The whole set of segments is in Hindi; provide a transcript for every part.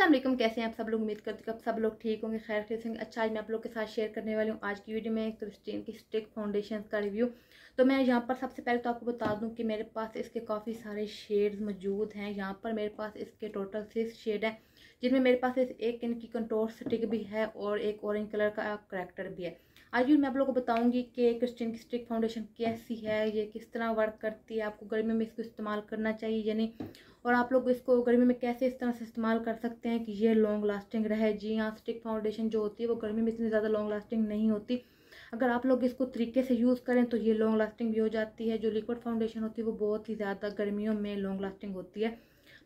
अस्सलामुअलैकुम, कैसे हैं आप सब लोग। उम्मीद करती हूं आप सब लोग ठीक होंगे, खैर से होंगे। अच्छा, आज मैं आप लोग के साथ शेयर करने वाली हूं आज की वीडियो में क्रिस्टीन की स्टिक फाउंडेशन का रिव्यू। तो मैं यहाँ पर सबसे पहले तो आपको बता दूं कि मेरे पास इसके काफ़ी सारे शेड्स मौजूद हैं। यहाँ पर मेरे पास इसके टोटल 6 शेड हैं, जिनमें मेरे पास एक इनकी कंटोर स्टिक भी है और एक ऑरेंज कलर का करैक्टर भी है। आज भी मैं आप लोगों को बताऊंगी कि क्रिस्टीन की स्टिक फाउंडेशन कैसी है, ये किस तरह वर्क करती है, आपको गर्मी में इसको इस्तेमाल करना चाहिए या नहीं, और आप लोग इसको गर्मी में कैसे इस तरह से इस्तेमाल कर सकते हैं कि ये लॉन्ग लास्टिंग रहे। जी हाँ, स्टिक फाउंडेशन जो होती है वो गर्मी में इतनी ज़्यादा लॉन्ग लास्टिंग नहीं होती। अगर आप लोग इसको तरीके से यूज़ करें तो ये लॉन्ग लास्टिंग भी हो जाती है। जो लिक्विड फाउंडेशन होती है वो बहुत ही ज़्यादा गर्मियों में लॉन्ग लास्टिंग होती है,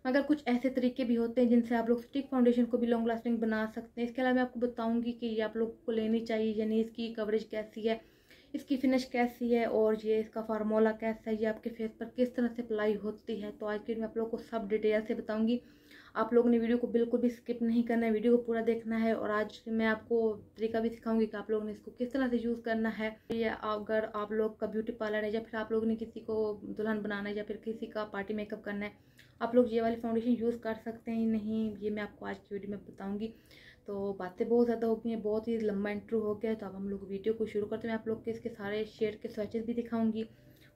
मगर कुछ ऐसे तरीके भी होते हैं जिनसे आप लोग स्टिक फाउंडेशन को भी लॉन्ग लास्टिंग बना सकते हैं। इसके अलावा मैं आपको बताऊंगी कि ये आप लोग को लेनी चाहिए या नहीं, इसकी कवरेज कैसी है, इसकी फिनिश कैसी है, और ये इसका फार्मूला कैसा है, ये आपके फेस पर किस तरह से अप्लाई होती है। तो आज के मैं आप लोग को सब डिटेल से बताऊँगी। आप लोगों ने वीडियो को बिल्कुल भी स्किप नहीं करना है, वीडियो को पूरा देखना है। और आज मैं आपको तरीका भी सिखाऊंगी कि आप लोगों ने इसको किस तरह से यूज़ करना है। या अगर आप लोग का ब्यूटी पार्लर है, या फिर आप लोगों ने किसी को दुल्हन बनाना है, या फिर किसी का पार्टी मेकअप करना है, आप लोग ये वाली फाउंडेशन यूज़ कर सकते हैं नहीं, ये मैं आपको आज की वीडियो में बताऊँगी। तो बातें बहुत ज़्यादा हो गई हैं, बहुत ही लंबा इंट्रो हो गया है। तो अब हम लोग वीडियो को शुरू करते हैं। मैं आप लोग के इसके सारे शेड के स्वेचेस भी दिखाऊँगी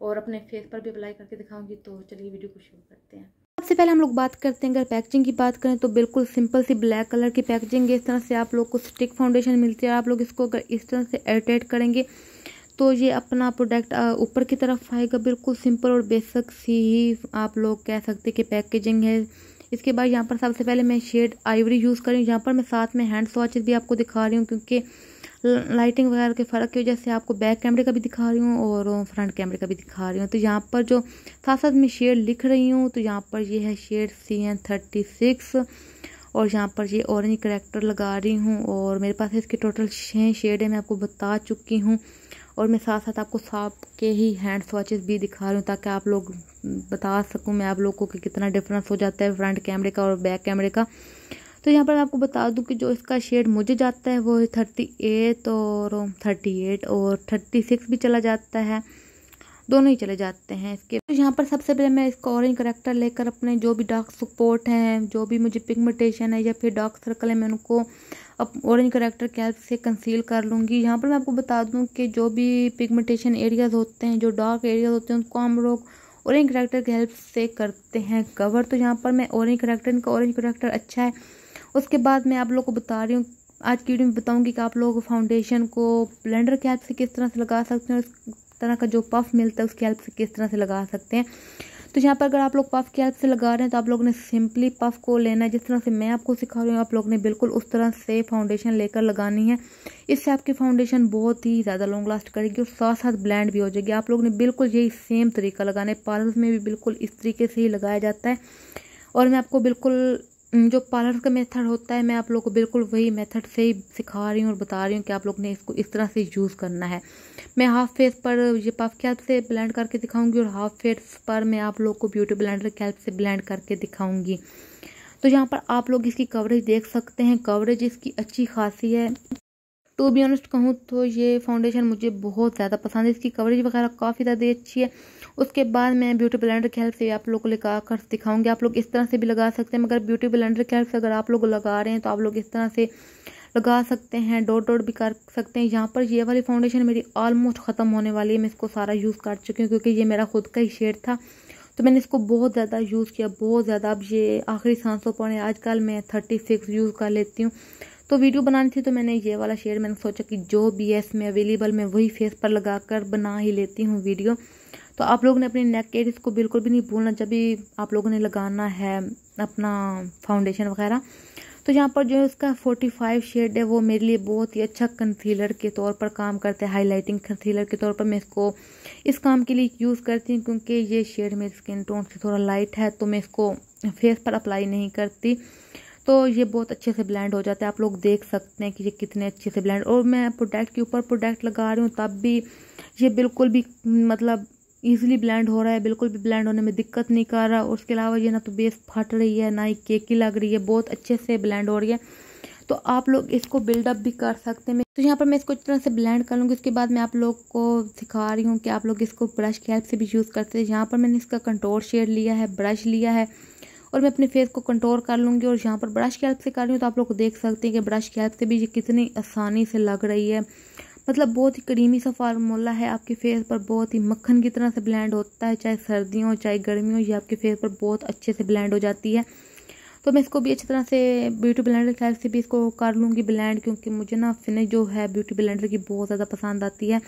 और अपने फेस पर भी अप्लाई करके दिखाऊँगी। तो चलिए वीडियो को शुरू करते हैं। सबसे पहले हम लोग बात करते हैं, अगर पैकेजिंग की बात करें तो बिल्कुल सिंपल सी ब्लैक कलर की पैकेजिंग है। इस तरह से आप लोग को स्टिक फाउंडेशन मिलती है। आप लोग इसको अगर इस तरह से एयरटाइट करेंगे तो ये अपना प्रोडक्ट ऊपर की तरफ आएगा। बिल्कुल सिंपल और बेसिक सी ही आप लोग कह सकते हैं कि पैकेजिंग है। इसके बाद यहाँ पर सबसे पहले मैं शेड आइवरी यूज़ कर रही हूँ। यहाँ पर मैं साथ में हैंड स्वॉचेस भी आपको दिखा रही हूँ, क्योंकि लाइटिंग वगैरह के फ़र्क की वजह से आपको बैक कैमरे का भी दिखा रही हूँ और फ्रंट कैमरे का भी दिखा रही हूँ। तो यहाँ पर जो साथ साथ मैं शेड लिख रही हूँ, तो यहाँ पर ये है शेड CN 36 और यहाँ पर ये ऑरेंज करैक्टर लगा रही हूँ। और मेरे पास इसके टोटल 6 शेड है, मैं आपको बता चुकी हूँ। और मैं साथ साथ आपको साफ के ही हैंड स्वॉचेस भी दिखा रही हूँ, ताकि आप लोग बता सकूँ मैं आप लोगों को कि कितना डिफरेंस हो जाता है फ्रंट कैमरे का और बैक कैमरे का। तो यहाँ पर मैं आपको बता दूँ कि जो इसका शेड मुझे जाता है वो 38 और 36 भी चला जाता है, दोनों ही चले जाते हैं इसके। तो यहाँ पर सबसे पहले मैं इसका ऑरेंज करैक्टर लेकर अपने जो भी डार्क स्पॉट हैं, जो भी मुझे पिगमेंटेशन है या फिर डार्क सर्कल है, मैं उनको अब ऑरेंज करैक्टर की हेल्प से कंसील कर लूँगी। यहाँ पर मैं आपको बता दूँ कि जो भी पिगमेंटेशन एरियाज़ होते हैं, जो डार्क एरियाज़ होते हैं, उनको हम लोग ऑरेंज करैक्टर की हेल्प से करते हैं कवर। तो यहाँ पर मैं ऑरेंज करैक्टर, इनका ऑरेंज करैक्टर अच्छा है। उसके बाद मैं आप लोग को बता रही हूँ, आज की वीडियो में बताऊँगी कि आप लोग फाउंडेशन को ब्लेंडर की हेल्प से किस तरह से लगा सकते हैं, तरह का जो पफ मिलता है उसकी हेल्प से किस तरह से लगा सकते हैं। तो यहाँ पर अगर आप लोग पफ की हेल्प से लगा रहे हैं तो आप लोग ने सिंपली पफ को लेना है, जिस तरह से मैं आपको सिखा रही हूँ आप लोग ने बिल्कुल उस तरह से फाउंडेशन लेकर लगानी है। इससे आपकी फाउंडेशन बहुत ही ज़्यादा लॉन्ग लास्ट करेगी और साथ साथ ब्लेंड भी हो जाएगी। आप लोग ने बिल्कुल यही सेम तरीका लगाना है, पार्लर्स में भी बिल्कुल इस तरीके से ही लगाया जाता है। और मैं आपको बिल्कुल जो पार्लर का मेथड होता है, मैं आप लोग को बिल्कुल वही मेथड से ही सिखा रही हूँ और बता रही हूँ कि आप लोग ने इसको इस तरह से यूज़ करना है। मैं हाफ फेस पर ये पफ की हेल्प से ब्लेंड करके दिखाऊंगी और हाफ फेस पर मैं आप लोग को ब्यूटी ब्लेंडर की हेल्प से ब्लेंड करके दिखाऊंगी। तो यहाँ पर आप लोग इसकी कवरेज देख सकते हैं, कवरेज इसकी अच्छी खासी है। टू बी ऑनेस्ट कहूँ तो ये फाउंडेशन मुझे बहुत ज़्यादा पसंद है, इसकी कवरेज वगैरह काफ़ी ज़्यादा अच्छी है। उसके बाद मैं ब्यूटी ब्लेंडर की हेल्प से आप लोग को लगा कर दिखाऊंगी। आप लोग इस तरह से भी लगा सकते हैं, मगर ब्यूटी ब्लेंडर की हेल्प से अगर आप लोग लगा रहे हैं तो आप लोग इस तरह से लगा सकते हैं, डॉट डॉट भी कर सकते हैं। यहाँ पर ये वाली फाउंडेशन मेरी ऑलमोस्ट ख़त्म होने वाली है, मैं इसको सारा यूज़ कर चुकी हूँ, क्योंकि ये मेरा खुद का ही शेड था तो मैंने इसको बहुत ज़्यादा यूज़ किया, बहुत ज़्यादा। अब ये आखिरी सांसों पर है, आजकल मैं 36 यूज़ कर लेती हूँ। तो वीडियो बनानी थी तो मैंने ये वाला शेड, मैंने सोचा कि जो भी है इसमें अवेलेबल मैं वही फेस पर लगा कर बना ही लेती हूँ वीडियो। तो आप लोगों ने अपने नेक एरियाज़ को बिल्कुल भी नहीं भूलना जब भी आप लोगों ने लगाना है अपना फाउंडेशन वगैरह। तो यहाँ पर जो इसका 45 शेड है वो मेरे लिए बहुत ही अच्छा कंसीलर के तौर पर काम करता है, हाईलाइटिंग कंसीलर के तौर पर मैं इसको इस काम के लिए यूज़ करती हूँ, क्योंकि ये शेड मेरे स्किन टोन से थोड़ा लाइट है तो मैं इसको फेस पर अप्लाई नहीं करती। तो ये बहुत अच्छे से ब्लेंड हो जाता है, आप लोग देख सकते हैं कि ये कितने अच्छे से ब्लेंड। और मैं प्रोडक्ट के ऊपर प्रोडक्ट लगा रही हूँ तब भी ये बिल्कुल भी मतलब ईज़िली ब्लेंड हो रहा है, बिल्कुल भी ब्लेंड होने में दिक्कत नहीं कर रहा। और उसके अलावा ये ना तो बेस फट रही है ना ही केकी लग रही है, बहुत अच्छे से ब्लेंड हो रही है। तो आप लोग इसको बिल्डअप भी कर सकते हैं। तो यहाँ पर मैं इसको इस तरह से ब्लेंड कर लूँगी। उसके बाद मैं आप लोग को सिखा रही हूँ कि आप लोग इसको ब्रश की हेल्प से भी यूज़ करते हैं। यहाँ पर मैंने इसका कंटोर शेड लिया है, ब्रश लिया है और मैं अपने फेस को कंटूर कर लूँगी। और यहाँ पर ब्रश की हेल्प से कर रही हूँ, तो आप लोग देख सकते हैं कि ब्रश की हेल्प से भी ये कितनी आसानी से लग रही है। मतलब बहुत ही क्रीमी सा फार्मूला है, आपके फेस पर बहुत ही मक्खन की तरह से ब्लेंड होता है, चाहे सर्दी हो चाहे गर्मी हो, ये आपके फेस पर बहुत अच्छे से ब्लेंड हो जाती है। तो मैं इसको भी अच्छी तरह से ब्यूटी ब्लेंडर की हेल्प से भी इसको कर लूँगी ब्लेंड, क्योंकि मुझे ना फिनिश जो है ब्यूटी ब्लेंडर की बहुत ज़्यादा पसंद आती है।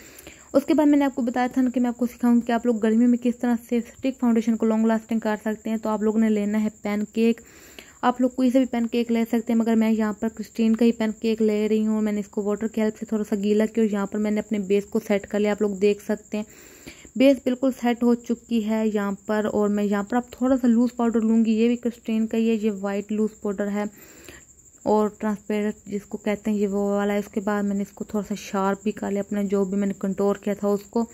उसके बाद मैंने आपको बताया था ना कि मैं आपको सिखाऊंगी कि आप लोग गर्मी में किस तरह से स्टिक फाउंडेशन को लॉन्ग लास्टिंग कर सकते हैं। तो आप लोग ने लेना है पैन केक, आप लोग कोई से भी पैन केक ले सकते हैं, मगर मैं यहाँ पर क्रिस्टीन का ही पैन केक ले रही हूँ। मैंने इसको वाटर की हेल्प से थोड़ा सा गीला किया और यहाँ पर मैंने अपने बेस को सेट कर लिया। आप लोग देख सकते हैं बेस बिल्कुल सेट हो चुकी है यहाँ पर। और मैं यहाँ पर आप थोड़ा सा लूज़ पाउडर लूँगी, ये भी क्रिस्टीन का ही है, ये वाइट लूज़ पाउडर है और ट्रांसपेरेंट जिसको कहते हैं ये वो वाला है। इसके बाद मैंने इसको थोड़ा सा शार्प भी कर लिया, अपना जो भी मैंने कंटूर किया था उसको।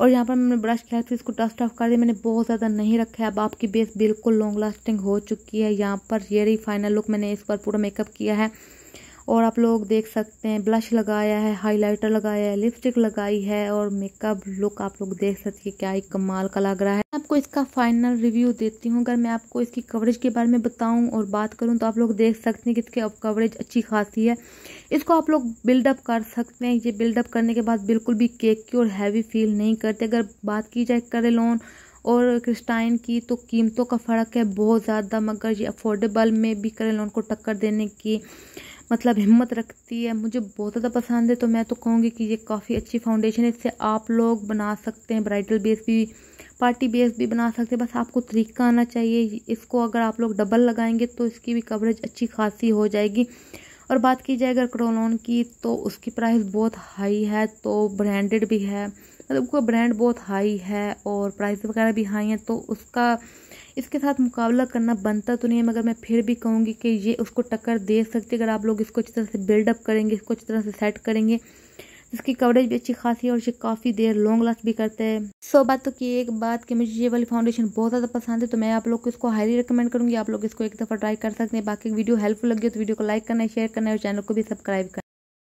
और यहाँ पर मैंने ब्रश की हेल्प से इसको डस्ट ऑफ कर दिया, मैंने बहुत ज़्यादा नहीं रखा है। अब आपकी बेस बिल्कुल लॉन्ग लास्टिंग हो चुकी है। यहाँ पर ये रही फाइनल लुक, मैंने इस पर पूरा मेकअप किया है। और आप लोग देख सकते हैं ब्लश लगाया है, हाइलाइटर लगाया है, लिपस्टिक लगाई है और मेकअप लुक आप लोग देख सकते हैं क्या ही कमाल का लग रहा है। आपको इसका फाइनल रिव्यू देती हूँ। अगर मैं आपको इसकी कवरेज के बारे में बताऊँ और बात करूँ तो आप लोग देख सकते हैं कि इसकी कवरेज अच्छी खासी है। इसको आप लोग बिल्डअप कर सकते हैं, ये बिल्डअप करने के बाद बिल्कुल भी केक की और हैवी फील नहीं करते। अगर बात की जाए क्रायोलान और क्रिस्टाइन की तो कीमतों का फ़र्क है बहुत ज़्यादा, मगर ये अफोर्डेबल में भी क्रायोलान को टक्कर देने की मतलब हिम्मत रखती है। मुझे बहुत ज़्यादा पसंद है, तो मैं तो कहूँगी कि ये काफ़ी अच्छी फाउंडेशन है। इससे आप लोग बना सकते हैं ब्राइडल बेस भी, पार्टी बेस भी बना सकते हैं, बस आपको तरीका आना चाहिए। इसको अगर आप लोग डबल लगाएंगे तो इसकी भी कवरेज अच्छी खासी हो जाएगी। और बात की जाए अगर क्रायोलान की तो उसकी प्राइस बहुत हाई है, तो ब्रांडेड भी है, मतलब उसका ब्रांड बहुत हाई है और प्राइस वगैरह भी हाई है, तो उसका इसके साथ मुकाबला करना बनता तो नहीं है, मगर मैं फिर भी कहूँगी कि ये उसको टक्कर दे सकती है अगर आप लोग इसको अच्छी तरह से बिल्डअप करेंगे, इसको अच्छी तरह से सेट करेंगे। इसकी कवरेज भी अच्छी खासी है और ये काफ़ी देर लॉन्ग लास्ट भी करते हैं। सो बात तो की एक बात कि मुझे ये वाली फाउंडेशन बहुत ज़्यादा पसंद है, तो मैं आप लोग को इसको हाईली रिकमेंड करूँगी। आप लोग इसको एक दफ़ा ट्राई कर सकते हैं। बाकी वीडियो हेल्पफुल लगी हो तो वीडियो को लाइक करना, शेयर करना और चैनल को भी सब्सक्राइब करना।